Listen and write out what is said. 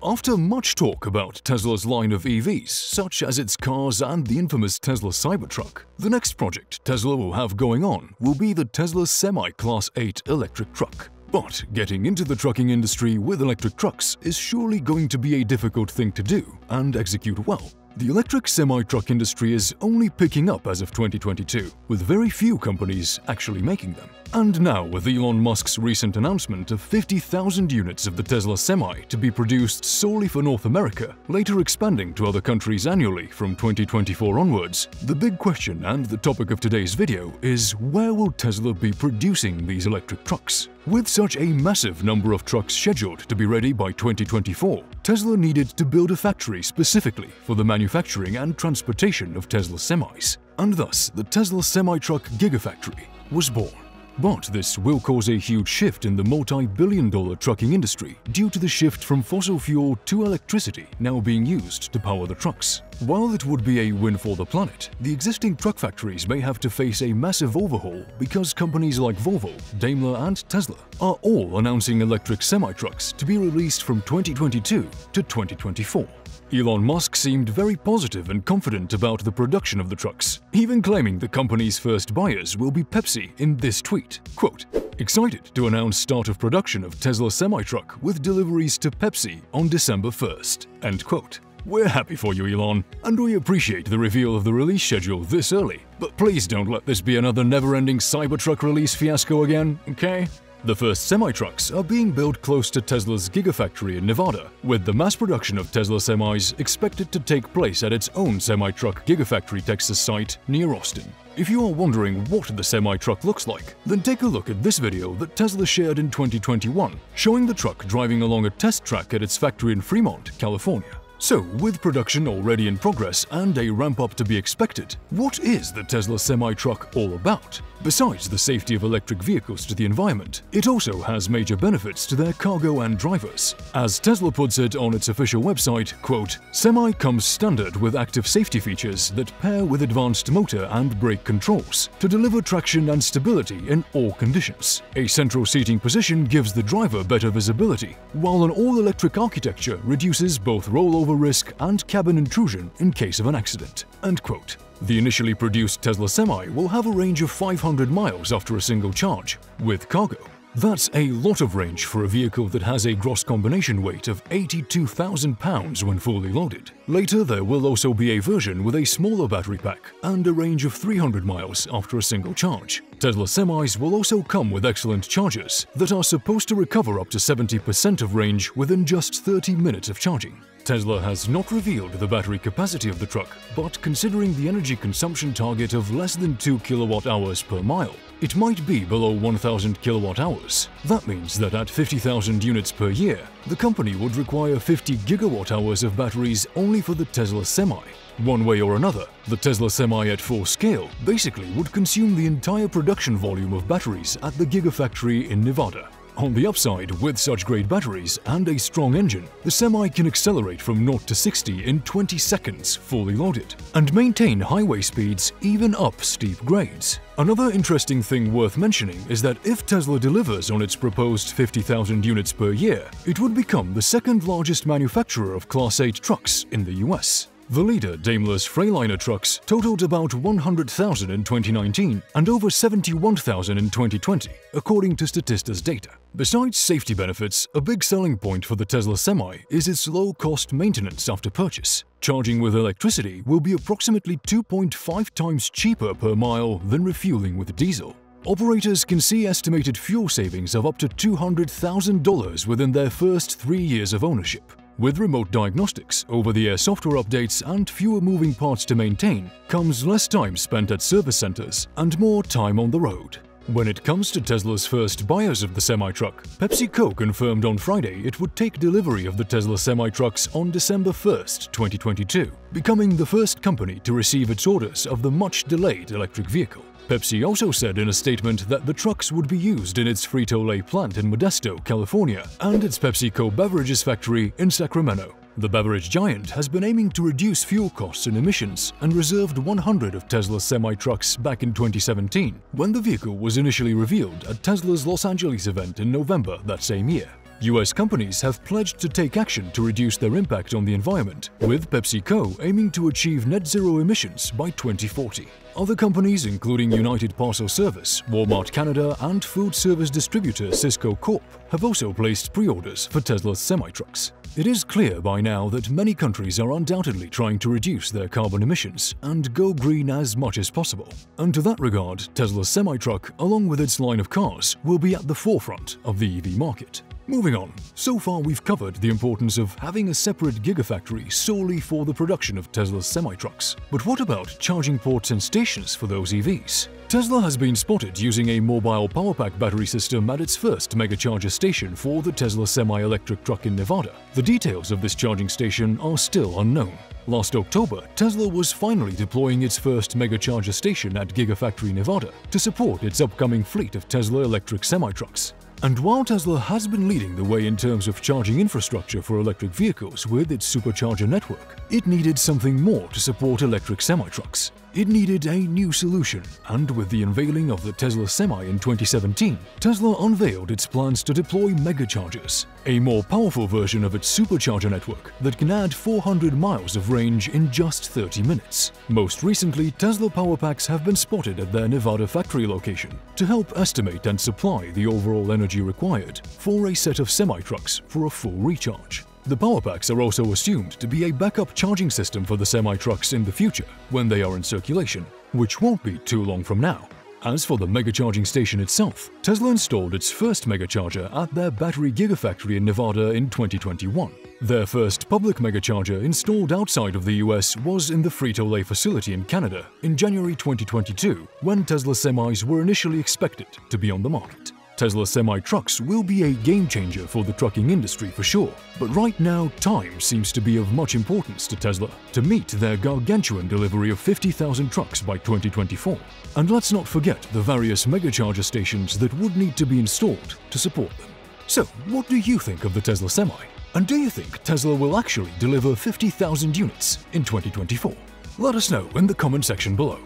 After much talk about Tesla's line of EVs, such as its cars and the infamous Tesla Cybertruck, the next project Tesla will have going on will be the Tesla Semi Class 8 electric truck. But getting into the trucking industry with electric trucks is surely going to be a difficult thing to do and execute well. The electric semi-truck industry is only picking up as of 2022, with very few companies actually making them. And now, with Elon Musk's recent announcement of 50,000 units of the Tesla Semi to be produced solely for North America, later expanding to other countries annually from 2024 onwards, the big question and the topic of today's video is where will Tesla be producing these electric trucks? With such a massive number of trucks scheduled to be ready by 2024, Tesla needed to build a factory specifically for the manufacturing and transportation of Tesla semis, and thus the Tesla Semi Truck Gigafactory was born. But this will cause a huge shift in the multi-billion-dollar trucking industry due to the shift from fossil fuel to electricity now being used to power the trucks. While it would be a win for the planet, the existing truck factories may have to face a massive overhaul because companies like Volvo, Daimler and Tesla are all announcing electric semi-trucks to be released from 2022 to 2024. Elon Musk seemed very positive and confident about the production of the trucks, even claiming the company's first buyers will be Pepsi in this tweet. Quote, "Excited to announce start of production of Tesla semi-truck with deliveries to Pepsi on December 1st, end quote. We're happy for you, Elon, and we appreciate the reveal of the release schedule this early, but please don't let this be another never-ending Cybertruck release fiasco again, okay? The first semi-trucks are being built close to Tesla's Gigafactory in Nevada, with the mass production of Tesla semis expected to take place at its own Semi-Truck Gigafactory Texas site near Austin. If you are wondering what the semi-truck looks like, then take a look at this video that Tesla shared in 2021, showing the truck driving along a test track at its factory in Fremont, California. So, with production already in progress and a ramp-up to be expected, what is the Tesla semi-truck all about? Besides the safety of electric vehicles to the environment, it also has major benefits to their cargo and drivers. As Tesla puts it on its official website, quote, "Semi comes standard with active safety features that pair with advanced motor and brake controls to deliver traction and stability in all conditions. A central seating position gives the driver better visibility, while an all-electric architecture reduces both rollover risk and cabin intrusion in case of an accident," end quote. The initially produced Tesla Semi will have a range of 500 miles after a single charge, with cargo. That's a lot of range for a vehicle that has a gross combination weight of 82,000 pounds when fully loaded. Later, there will also be a version with a smaller battery pack and a range of 300 miles after a single charge. Tesla semis will also come with excellent chargers that are supposed to recover up to 70% of range within just 30 minutes of charging. Tesla has not revealed the battery capacity of the truck, but considering the energy consumption target of less than 2 kilowatt-hours per mile, it might be below 1,000 kilowatt-hours. That means that at 50,000 units per year, the company would require 50 gigawatt-hours of batteries only for the Tesla Semi. One way or another, the Tesla Semi at full scale basically would consume the entire production volume of batteries at the Gigafactory in Nevada. On the upside, with such great batteries and a strong engine, the Semi can accelerate from 0 to 60 in 20 seconds fully loaded, and maintain highway speeds even up steep grades. Another interesting thing worth mentioning is that if Tesla delivers on its proposed 50,000 units per year, it would become the second largest manufacturer of Class 8 trucks in the US. The leader, Daimler's Freightliner trucks, totaled about 100,000 in 2019 and over 71,000 in 2020, according to Statista's data. Besides safety benefits, a big selling point for the Tesla Semi is its low-cost maintenance after purchase. Charging with electricity will be approximately 2.5 times cheaper per mile than refueling with diesel. Operators can see estimated fuel savings of up to $200,000 within their first 3 years of ownership. With remote diagnostics, over-the-air software updates, and fewer moving parts to maintain, comes less time spent at service centers and more time on the road. When it comes to Tesla's first buyers of the semi-truck, PepsiCo confirmed on Friday it would take delivery of the Tesla semi-trucks on December 1st, 2022, becoming the first company to receive its orders of the much-delayed electric vehicle. Pepsi also said in a statement that the trucks would be used in its Frito-Lay plant in Modesto, California, and its PepsiCo beverages factory in Sacramento. The beverage giant has been aiming to reduce fuel costs and emissions and reserved 100 of Tesla's semi-trucks back in 2017, when the vehicle was initially revealed at Tesla's Los Angeles event in November that same year. US companies have pledged to take action to reduce their impact on the environment, with PepsiCo aiming to achieve net zero emissions by 2040. Other companies, including United Parcel Service, Walmart Canada and food service distributor Cisco Corp, have also placed pre-orders for Tesla semi-trucks. It is clear by now that many countries are undoubtedly trying to reduce their carbon emissions and go green as much as possible. And to that regard, Tesla semi-truck, along with its line of cars, will be at the forefront of the EV market. Moving on, so far we've covered the importance of having a separate gigafactory solely for the production of Tesla's semi-trucks. But what about charging ports and stations for those EVs? Tesla has been spotted using a mobile power pack battery system at its first Mega Charger station for the Tesla semi-electric truck in Nevada. The details of this charging station are still unknown. Last October, Tesla was finally deploying its first Mega Charger station at Gigafactory Nevada to support its upcoming fleet of Tesla electric semi-trucks. And while Tesla has been leading the way in terms of charging infrastructure for electric vehicles with its supercharger network, it needed something more to support electric semi-trucks. It needed a new solution, and with the unveiling of the Tesla Semi in 2017, Tesla unveiled its plans to deploy Mega Chargers, a more powerful version of its supercharger network that can add 400 miles of range in just 30 minutes. Most recently, Tesla power packs have been spotted at their Nevada factory location to help estimate and supply the overall energy required for a set of semi-trucks for a full recharge. The power packs are also assumed to be a backup charging system for the semi-trucks in the future when they are in circulation, which won't be too long from now. As for the mega charging station itself, Tesla installed its first mega charger at their battery gigafactory in Nevada in 2021. Their first public mega charger installed outside of the US was in the Frito-Lay facility in Canada in January 2022, when Tesla semis were initially expected to be on the market. Tesla semi-trucks will be a game-changer for the trucking industry for sure, but right now time seems to be of much importance to Tesla to meet their gargantuan delivery of 50,000 trucks by 2024. And let's not forget the various megacharger stations that would need to be installed to support them. So, what do you think of the Tesla Semi? And do you think Tesla will actually deliver 50,000 units in 2024? Let us know in the comment section below.